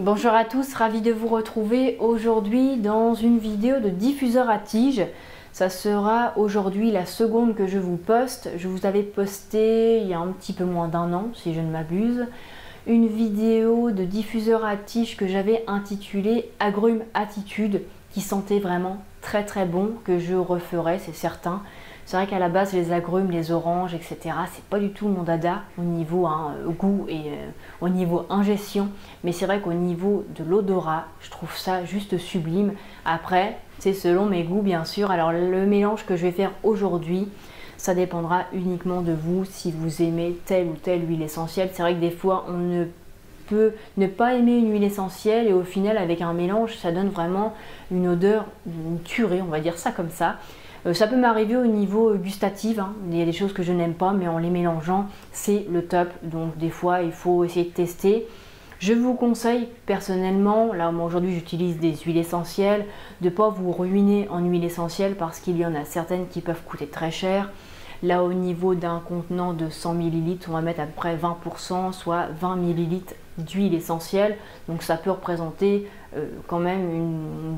Bonjour à tous, ravi de vous retrouver aujourd'hui dans une vidéo de diffuseur à tige. Ça sera aujourd'hui la seconde que je vous poste. Je vous avais posté il y a un petit peu moins d'un an, si je ne m'abuse, une vidéo de diffuseur à tige que j'avais intitulée Agrumes Attitude, qui sentait vraiment très très bon, que je referai, c'est certain. C'est vrai qu'à la base, les agrumes, les oranges, etc., c'est pas du tout mon dada au niveau goût et au niveau ingestion. Mais c'est vrai qu'au niveau de l'odorat, je trouve ça juste sublime. Après, c'est selon mes goûts, bien sûr. Alors, le mélange que je vais faire aujourd'hui, ça dépendra uniquement de vous, si vous aimez telle ou telle huile essentielle. C'est vrai que des fois, on ne peut ne pas aimer une huile essentielle et au final, avec un mélange, ça donne vraiment une odeur, une tuerie, on va dire ça comme ça. Ça peut m'arriver au niveau gustatif, hein. Il y a des choses que je n'aime pas, mais en les mélangeant, c'est le top. Donc des fois, il faut essayer de tester. Je vous conseille personnellement, là moi aujourd'hui j'utilise des huiles essentielles, de ne pas vous ruiner en huile essentielle parce qu'il y en a certaines qui peuvent coûter très cher. Là au niveau d'un contenant de 100 ml, on va mettre à peu près 20%, soit 20 ml d'huile essentielle. Donc ça peut représenter quand même une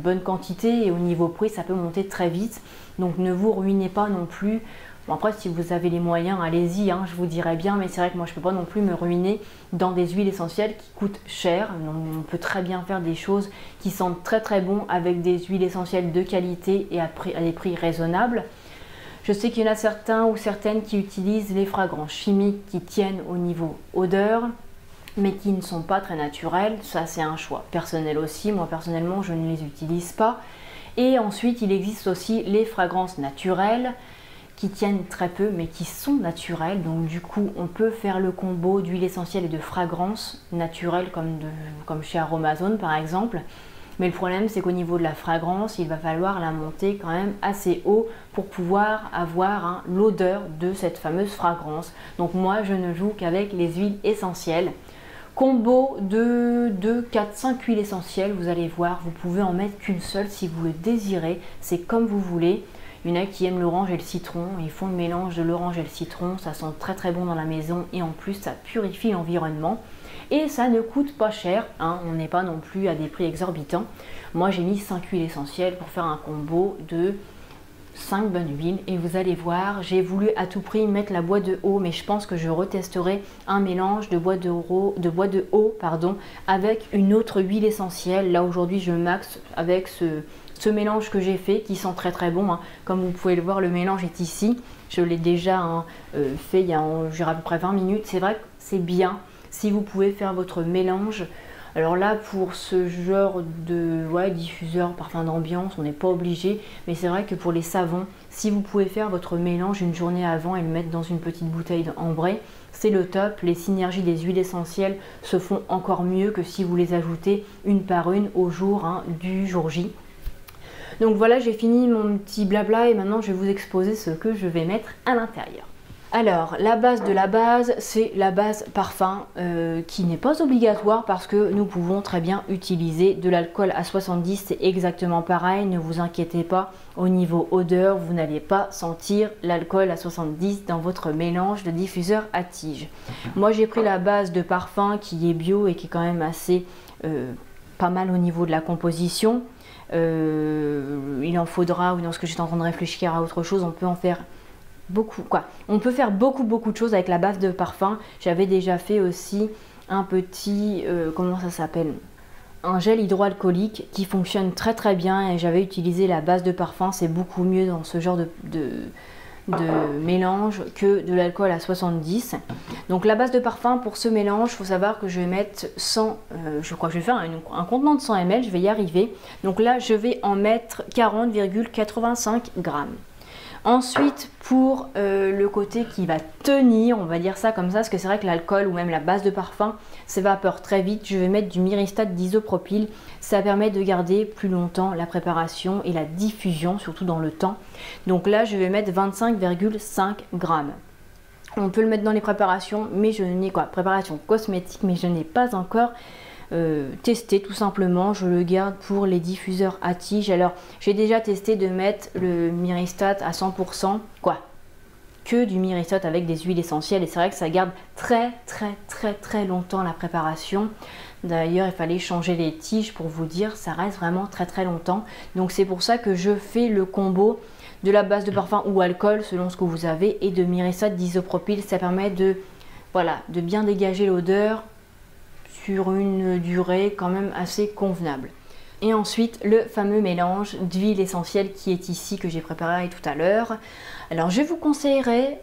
bonne quantité et au niveau prix ça peut monter très vite. Donc ne vous ruinez pas non plus. Bon, après si vous avez les moyens, allez-y, hein, je vous dirais bien. Mais c'est vrai que moi je ne peux pas non plus me ruiner dans des huiles essentielles qui coûtent cher. On peut très bien faire des choses qui sentent très très bon avec des huiles essentielles de qualité et à des prix raisonnables. Je sais qu'il y en a certains ou certaines qui utilisent les fragrances chimiques qui tiennent au niveau odeur, mais qui ne sont pas très naturelles. Ça, c'est un choix personnel aussi. Moi, personnellement, je ne les utilise pas. Et ensuite, il existe aussi les fragrances naturelles qui tiennent très peu, mais qui sont naturelles. Donc, du coup, on peut faire le combo d'huile essentielle et de fragrances naturelles, comme chez Aroma-Zone, par exemple. Mais le problème, c'est qu'au niveau de la fragrance, il va falloir la monter quand même assez haut pour pouvoir avoir l'odeur de cette fameuse fragrance. Donc moi, je ne joue qu'avec les huiles essentielles. Combo de 4-5 huiles essentielles, vous allez voir, vous pouvez en mettre qu'une seule si vous le désirez. C'est comme vous voulez. Il y en a qui aiment l'orange et le citron. Ils font le mélange de l'orange et le citron. Ça sent très très bon dans la maison et en plus, ça purifie l'environnement. Et ça ne coûte pas cher, hein. On n'est pas non plus à des prix exorbitants. Moi j'ai mis 5 huiles essentielles pour faire un combo de 5 bonnes huiles. Et vous allez voir, j'ai voulu à tout prix mettre la bois de haut, mais je pense que je retesterai un mélange de bois de haut avec une autre huile essentielle. Là aujourd'hui je maxe avec ce mélange que j'ai fait qui sent très très bon, hein. Comme vous pouvez le voir, le mélange est ici. Je l'ai déjà fait il y a à peu près 20 minutes. C'est vrai que c'est bien si vous pouvez faire votre mélange. Alors là, pour ce genre de diffuseur parfum d'ambiance, on n'est pas obligé, mais c'est vrai que pour les savons, si vous pouvez faire votre mélange une journée avant et le mettre dans une petite bouteille d'ambré, c'est le top. Les synergies des huiles essentielles se font encore mieux que si vous les ajoutez une par une au jour du jour J. Donc voilà, j'ai fini mon petit blabla et maintenant je vais vous exposer ce que je vais mettre à l'intérieur. Alors, la base de la base, c'est la base parfum qui n'est pas obligatoire parce que nous pouvons très bien utiliser de l'alcool à 70, c'est exactement pareil, ne vous inquiétez pas, au niveau odeur, vous n'allez pas sentir l'alcool à 70 dans votre mélange de diffuseur à tige. Moi, j'ai pris la base de parfum qui est bio et qui est quand même assez pas mal au niveau de la composition. Il en faudra, ou dans ce que j'étais en train de réfléchir à autre chose, on peut en faire beaucoup, quoi. On peut faire beaucoup de choses avec la base de parfum. J'avais déjà fait aussi un petit comment ça s'appelle, un gel hydroalcoolique qui fonctionne très très bien et j'avais utilisé la base de parfum. C'est beaucoup mieux dans ce genre de mélange que de l'alcool à 70. Donc la base de parfum pour ce mélange, faut savoir que je vais mettre 100, je crois que je vais faire un contenant de 100 ml, je vais y arriver. Donc là je vais en mettre 40,85 grammes. Ensuite, pour le côté qui va tenir, on va dire ça comme ça, parce que c'est vrai que l'alcool ou même la base de parfum s'évapore très vite, je vais mettre du myristate d'isopropyl. Ça permet de garder plus longtemps la préparation et la diffusion, surtout dans le temps. Donc là, je vais mettre 25,5 grammes. On peut le mettre dans les préparations, mais je n'ai quoi, préparation cosmétique, mais je n'ai pas encore testé, tout simplement. Je le garde pour les diffuseurs à tige. Alors j'ai déjà testé de mettre le myristate à 100%, quoi, que du myristate avec des huiles essentielles, et c'est vrai que ça garde très très longtemps la préparation. D'ailleurs, il fallait changer les tiges pour vous dire, ça reste vraiment très très longtemps. Donc c'est pour ça que je fais le combo de la base de parfum ou alcool selon ce que vous avez et de myrisate d'isopropyl. Ça permet de, voilà, de bien dégager l'odeur sur une durée quand même assez convenable. Et ensuite, le fameux mélange d'huile essentielle qui est ici, que j'ai préparé tout à l'heure. Alors, je vous conseillerais,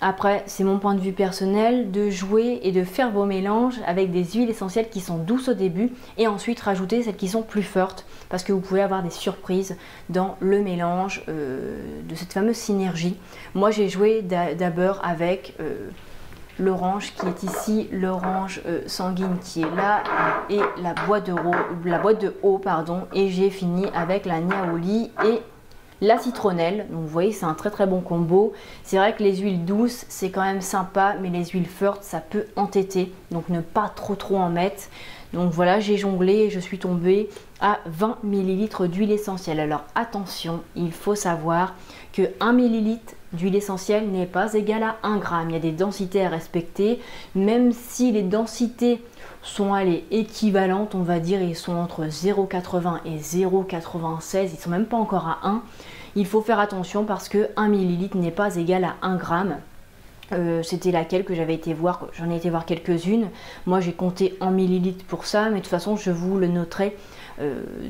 après, c'est mon point de vue personnel, de jouer et de faire vos mélanges avec des huiles essentielles qui sont douces au début et ensuite rajouter celles qui sont plus fortes parce que vous pouvez avoir des surprises dans le mélange de cette fameuse synergie. Moi, j'ai joué d'abord avec... l'orange qui est ici, l'orange sanguine qui est là et la boîte de haut, pardon, et j'ai fini avec la niaouli et la citronnelle. Donc vous voyez, c'est un très très bon combo. C'est vrai que les huiles douces, c'est quand même sympa, mais les huiles fortes, ça peut entêter, donc ne pas trop en mettre. Donc voilà, j'ai jonglé et je suis tombée à 20 ml d'huile essentielle. Alors attention, il faut savoir que 1 ml d'huile essentielle n'est pas égal à 1 gramme. Il y a des densités à respecter, même si les densités sont équivalentes, on va dire, ils sont entre 0,80 et 0,96, ils sont même pas encore à 1. Il faut faire attention parce que 1 ml n'est pas égal à 1 gramme. C'était laquelle que j'avais été voir, j'en ai été voir quelques-unes. Moi j'ai compté en millilitres pour ça, mais de toute façon je vous le noterai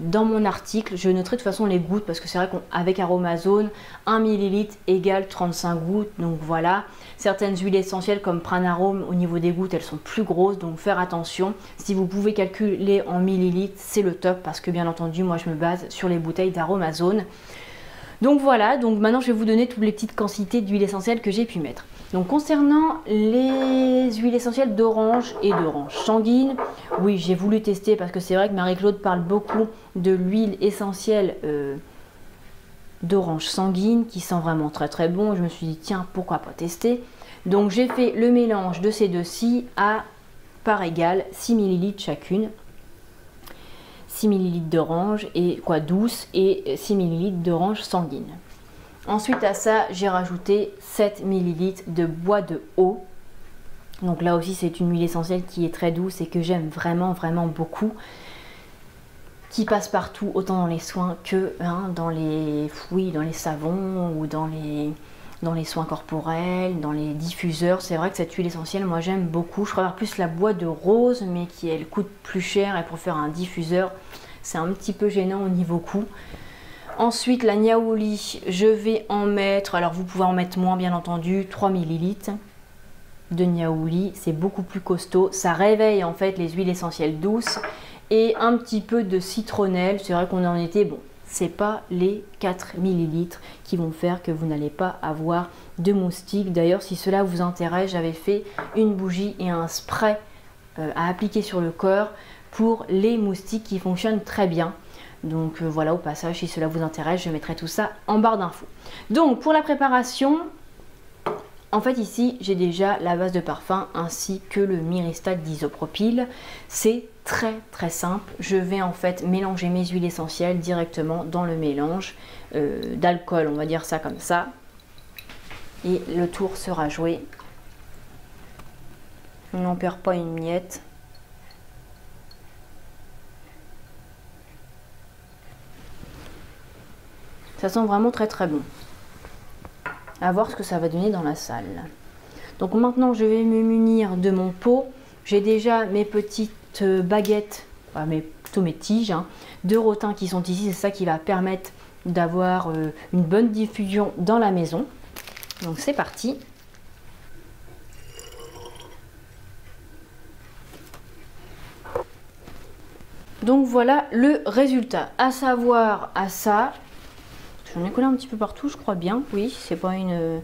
dans mon article. Je noterai de toute façon les gouttes parce que c'est vrai qu'avec Aroma-Zone, 1 ml égale 35 gouttes. Donc voilà, certaines huiles essentielles comme Pranarome, au niveau des gouttes, elles sont plus grosses, donc faire attention. Si vous pouvez calculer en millilitres, c'est le top parce que bien entendu, moi je me base sur les bouteilles d'Aroma-Zone. Donc voilà, donc maintenant je vais vous donner toutes les petites quantités d'huile essentielle que j'ai pu mettre. Donc concernant les huiles essentielles d'orange et d'orange sanguine, oui, j'ai voulu tester parce que c'est vrai que Marie-Claude parle beaucoup de l'huile essentielle d'orange sanguine qui sent vraiment très très bon. Je me suis dit tiens, pourquoi pas tester. Donc j'ai fait le mélange de ces deux-ci à part égale 6 ml chacune. 6 ml d'orange et douce et 6 ml d'orange sanguine. Ensuite à ça, j'ai rajouté 7 ml de bois de haut. Donc là aussi, c'est une huile essentielle qui est très douce et que j'aime vraiment beaucoup, qui passe partout, autant dans les soins que dans les fruits, dans les savons ou dans les soins corporels, dans les diffuseurs. C'est vrai que cette huile essentielle, moi j'aime beaucoup. Je préfère plus la boîte de rose, mais qui elle coûte plus cher, et pour faire un diffuseur, c'est un petit peu gênant au niveau coût. Ensuite la niaouli, je vais en mettre, alors vous pouvez en mettre moins bien entendu, 3 ml de niaouli, c'est beaucoup plus costaud, ça réveille en fait les huiles essentielles douces, et un petit peu de citronnelle. C'est vrai qu'on en était bon. C'est pas les 4 ml qui vont faire que vous n'allez pas avoir de moustiques. D'ailleurs, si cela vous intéresse, j'avais fait une bougie et un spray à appliquer sur le corps pour les moustiques qui fonctionnent très bien. Donc voilà, au passage, si cela vous intéresse, je mettrai tout ça en barre d'infos. Donc pour la préparation, en fait ici, j'ai déjà la base de parfum ainsi que le myrisate d'isopropyl. C'est très simple. Je vais en fait mélanger mes huiles essentielles directement dans le mélange d'alcool, on va dire ça comme ça. Et le tour sera joué. On n'en perd pas une miette. Ça sent vraiment très bon. À voir ce que ça va donner dans la salle. Donc maintenant, je vais me munir de mon pot. J'ai déjà mes petites baguettes, enfin plutôt mes tiges, de rotin qui sont ici. C'est ça qui va permettre d'avoir une bonne diffusion dans la maison. Donc c'est parti. Donc voilà le résultat. À savoir à ça... J'en ai collé un petit peu partout, je crois bien. Oui, c'est pas une...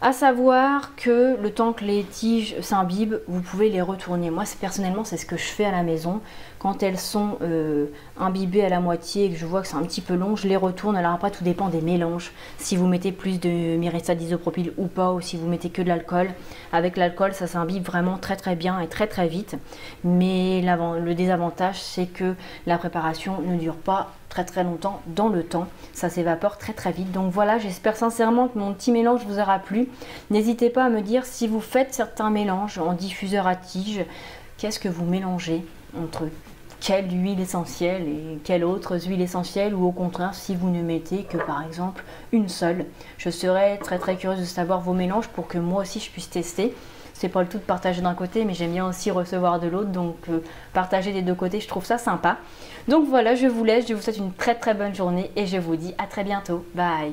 À savoir que le temps que les tiges s'imbibent, vous pouvez les retourner. Moi, personnellement, c'est ce que je fais à la maison. Quand elles sont imbibées à la moitié et que je vois que c'est un petit peu long, je les retourne. Alors après, tout dépend des mélanges. Si vous mettez plus de myrisate d'isopropyl ou pas, ou si vous mettez que de l'alcool. Avec l'alcool, ça s'imbibe vraiment très bien et très vite. Mais le désavantage, c'est que la préparation ne dure pas très longtemps dans le temps, ça s'évapore très vite. Donc voilà, j'espère sincèrement que mon petit mélange vous aura plu. N'hésitez pas à me dire si vous faites certains mélanges en diffuseur à tige, qu'est-ce que vous mélangez entre quelle huile essentielle et quelles autres huiles essentielles, ou au contraire si vous ne mettez que par exemple une seule. Je serais très curieuse de savoir vos mélanges pour que moi aussi je puisse tester. C'est pas le tout de partager d'un côté, mais j'aime bien aussi recevoir de l'autre, donc partager des deux côtés, je trouve ça sympa. Donc voilà, je vous laisse, je vous souhaite une très bonne journée et je vous dis à très bientôt. Bye!